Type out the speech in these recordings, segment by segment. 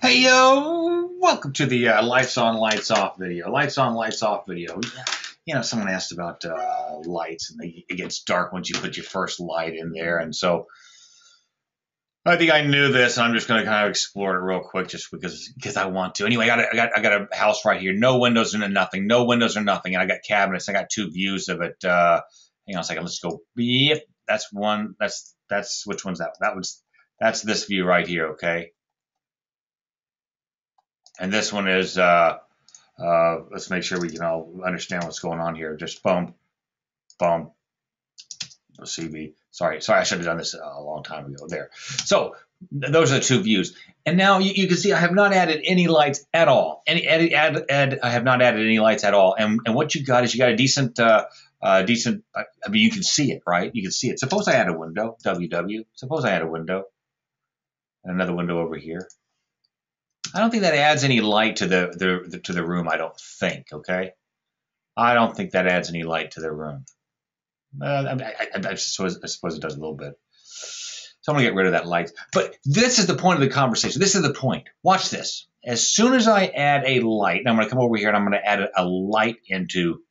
Hey yo, welcome to the lights on, lights off video. Lights on, lights off video. You know, someone asked about lights, and it gets dark once you put your first light in there. And so I think I knew this, and I'm just going to kind of explore it real quick just because I want to. Anyway, I got a house right here. No windows and nothing. No windows or nothing. And I got cabinets. I got two views of it. Hang on a second. Let's go. Yep, that's one. That's which one's that? That's this view right here. Okay. And this one is, let's make sure we can all understand what's going on here. Just boom, boom, CB. Sorry, I should have done this a long time ago there. So those are the two views. And now you can see I have not added any lights at all. I have not added any lights at all. And what you got is you got a decent, I mean, you can see it, right? You can see it. Suppose I add a window, WW. Suppose I add a window and another window over here. I don't think that adds any light to the room. I don't think. Okay, I don't think that adds any light to the room. I suppose it does a little bit. So I'm gonna get rid of that light. But this is the point of the conversation. This is the point. Watch this. As soon as I add a light, and I'm gonna come over here and I'm gonna add a light into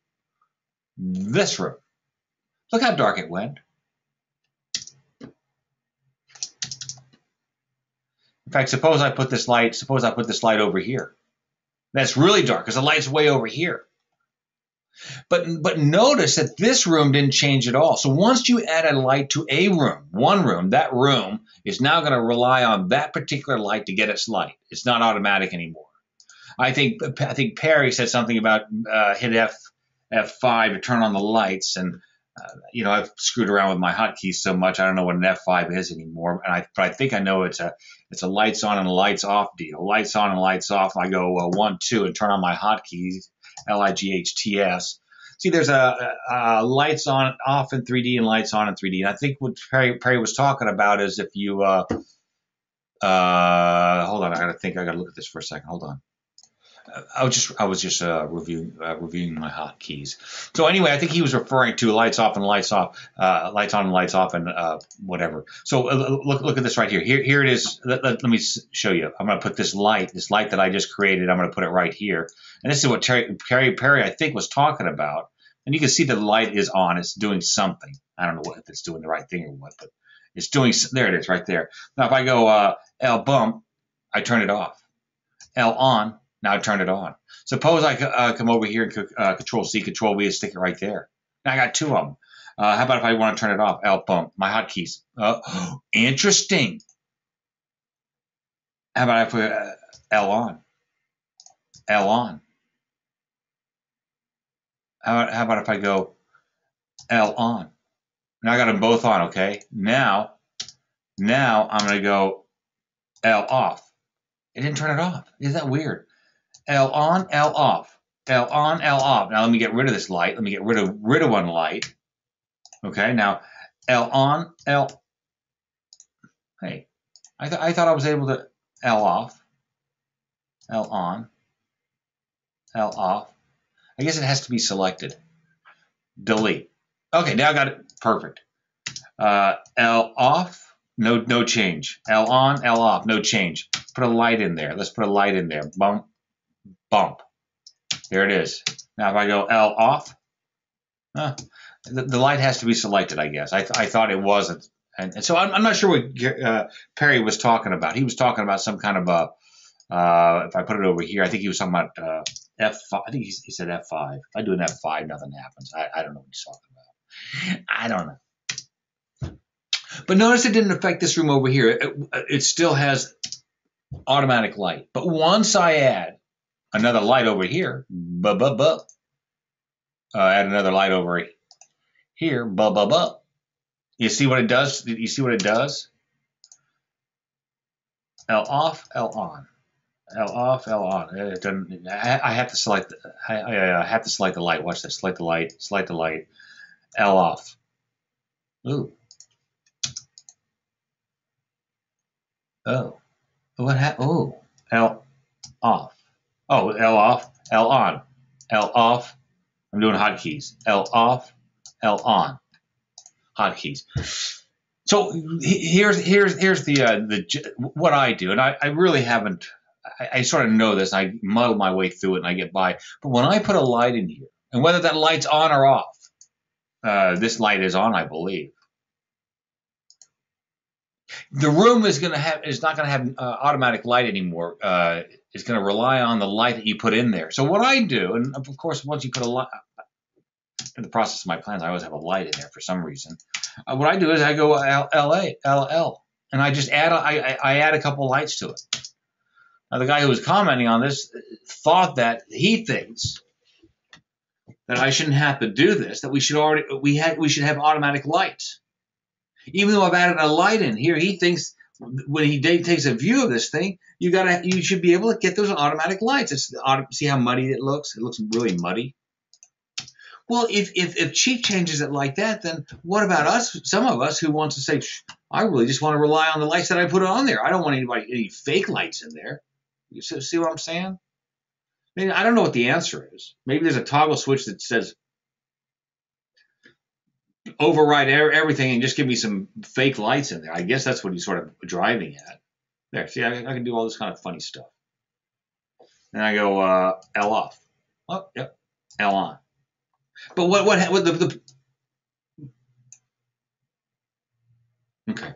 this room. Look how dark it went. In fact, suppose I put this light over here. That's really dark because the light's way over here. But notice that this room didn't change at all. So once you add a light to a room, one room, that room is now going to rely on that particular light to get its light. It's not automatic anymore. I think Perry said something about hit F5 to turn on the lights, and you know, I've screwed around with my hotkeys so much I don't know what an F5 is anymore. And but I think I know it's a lights on and lights off deal. Lights on and lights off. I go 1, 2, and turn on my hotkeys. LIGHTS. See, there's a lights on off in 3D and lights on in 3D. And I think what Perry was talking about is if you hold on, I gotta look at this for a second. Hold on. I was just reviewing my hotkeys. So anyway, I think he was referring to lights off and lights off, lights on and lights off, and whatever. So look at this right here. Here it is. Let me show you. I'm going to put this light that I just created. I'm going to put it right here. And this is what Terry Perry I think was talking about. And you can see the light is on. It's doing something. I don't know what, if it's doing the right thing or what, but it's doing. There it is, right there. Now if I go L bump, I turn it off. L on. Now I turn it on. Suppose I come over here and Control C, Control V, and stick it right there. Now I got two of them. How about if I want to turn it off? Alt, bump, my hotkeys. Interesting. How about I put L on? L on. How about if I go L on? Now I got them both on, okay? Now I'm going to go L off. It didn't turn it off. Isn't that weird? L on, L off, L on, L off. Now let me get rid of this light. Let me get rid of one light. Okay, now L on, L. Hey, I thought I was able to L off, L on, L off. I guess it has to be selected. Delete. Okay, now I got it perfect. L off, no change. L on, L off, no change. Put a light in there. Let's put a light in there. Bump. Bump. There it is. Now if I go L off, the light has to be selected, I guess. I thought it wasn't. And so I'm not sure what Perry was talking about. He was talking about some kind of a, if I put it over here, I think he was talking about F5. I think he said F5. If I do an F5, nothing happens. I don't know what he's talking about. I don't know. But notice it didn't affect this room over here. It still has automatic light. But once I add another light over here, add another light over here, you see what it does? You see what it does? L off, L on, L off, L on. It doesn't. I have to select the light. Watch this. Select the light. Select the light. L off. Ooh. Oh. What happened? Oh. L off. Oh, L off, L on, L off. I'm doing hotkeys. L off, L on, hotkeys. So here's the what I do, and I really haven't. I sort of know this. I muddle my way through it and I get by. But when I put a light in here, and whether that light's on or off, this light is on, I believe. The room is going to have is not going to have automatic light anymore. It's going to rely on the light that you put in there. So what I do, and of course, once you put a light in the process of my plans, I always have a light in there for some reason. What I do is I go LL, and I just add I add a couple lights to it. Now the guy who was commenting on this thought that he thinks that I shouldn't have to do this. That we should already we should have automatic lights. Even though I've added a light in here, he thinks when he takes a view of this thing, you should be able to get those automatic lights. It's see how muddy it looks? It looks really muddy. Well, if Chief changes it like that, then what about us? Some of us who wants to say, I really just want to rely on the lights that I put on there. I don't want any fake lights in there. You see what I'm saying? I mean, I don't know what the answer is. Maybe there's a toggle switch that says override everything and just give me some fake lights in there. I guess that's what he's sort of driving at. There, see, I can do all this kind of funny stuff. And I go L off. Oh, yep, L on. But what okay.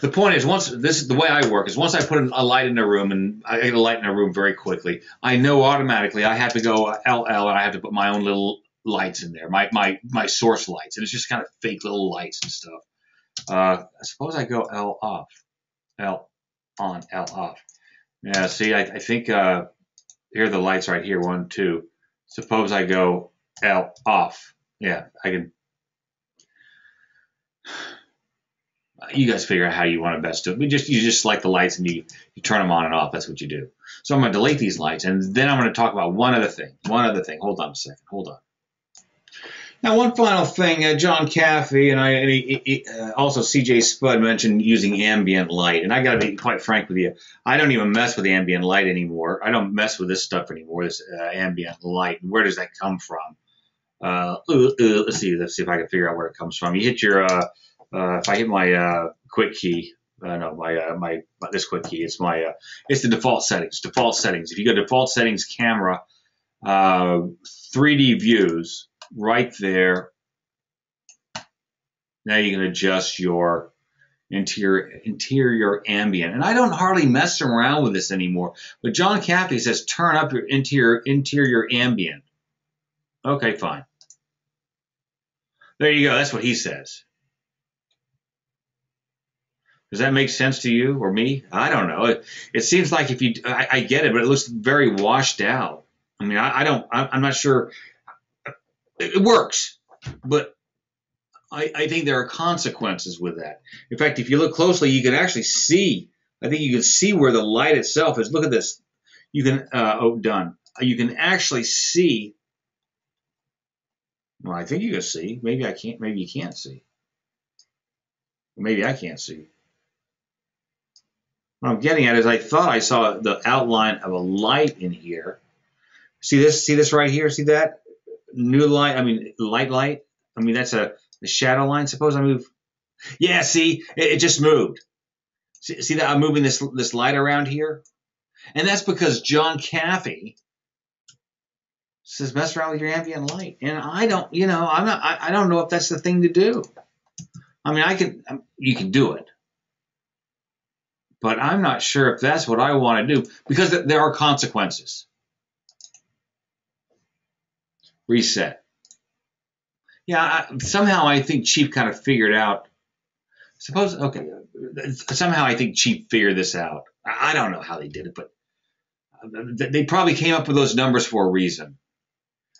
The point is, the way I work is once I put a light in a room, and I get a light in a room very quickly, I know automatically I have to go LL and I have to put my own little lights in there, my source lights, and it's just kind of fake little lights and stuff. I suppose I go L off, L on, L off. Yeah, see, I think here are the lights right here, 1, 2. Suppose I go L off. Yeah, I can. You guys figure out how you want to best do it. You just select the lights and you turn them on and off. That's what you do. So I'm going to delete these lights, and then I'm going to talk about one other thing. Hold on a second. Hold on. Now, one final thing, John Caffey and also C.J. Spud mentioned using ambient light. And I got to be quite frank with you. I don't even mess with ambient light anymore. I don't mess with this stuff anymore, this ambient light. Where does that come from? Let's see if I can figure out where it comes from. You hit your, if I hit my quick key, this quick key, it's my, it's the default settings, If you go to default settings, camera, 3D views, right there. Now you can adjust your interior ambient. And I don't hardly mess around with this anymore. But John Caffey says turn up your interior ambient. Okay, fine. There you go. That's what he says. Does that make sense to you or me? I don't know. It seems like if you I get it, but it looks very washed out. I mean, I'm not sure. It works, but I think there are consequences with that. In fact, if you look closely, you can actually see. I think you can see where the light itself is. Look at this. You can done. You can actually see. Well, I think you can see. Maybe I can't. Maybe you can't see. Maybe I can't see. What I'm getting at is I thought I saw the outline of a light in here. See this? See this right here? See that? New light, I mean, light. I mean, that's a shadow line. Suppose I move. Yeah, see, it just moved. See that I'm moving this light around here? And that's because John Caffey says mess around with your ambient light. And I don't, you know, I don't know if that's the thing to do. I mean, you can do it. But I'm not sure if that's what I want to do because there are consequences. Reset. Yeah, somehow I think Chief kind of figured out. Suppose, okay, somehow I think Chief figured this out. I don't know how they did it, but they probably came up with those numbers for a reason.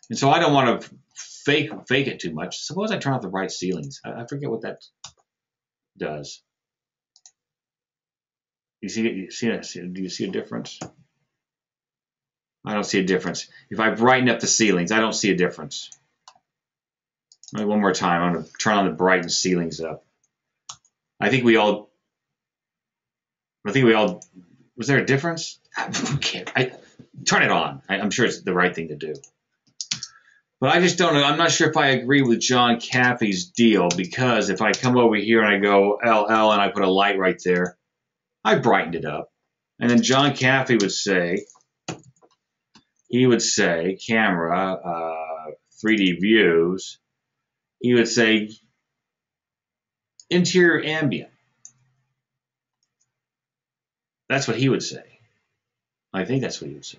And so I don't want to fake it too much. Suppose I turn off the bright ceilings. I forget what that does. Do you see a difference? I don't see a difference. If I brighten up the ceilings, I don't see a difference. Maybe one more time, I'm going to turn on the brighten ceilings up. I think we all, was there a difference? I turn it on. I'm sure it's the right thing to do. But I just don't know. I'm not sure if I agree with John Caffey's deal because if I come over here and I go LL and I put a light right there, I brightened it up. And then John Caffey would say, camera, 3D views, he would say, interior ambient. That's what he would say. I think that's what he would say.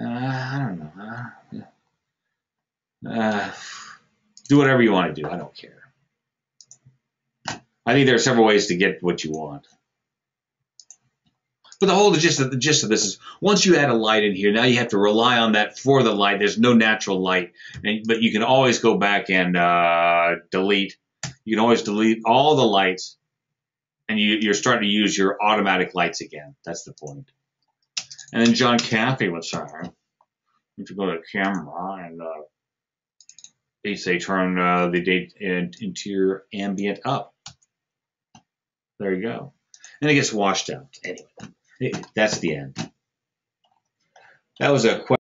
I don't know. Do whatever you want to do. I don't care. I think there are several ways to get what you want. But the whole gist of this is, once you add a light in here, now you have to rely on that for the light. There's no natural light. But you can always go back and delete. You can always delete all the lights. And you're starting to use your automatic lights again. That's the point. And then John Caffey was saying, if you go to the camera and they say turn the interior ambient up. There you go. And it gets washed out. Anyway, that's the end. That was a question.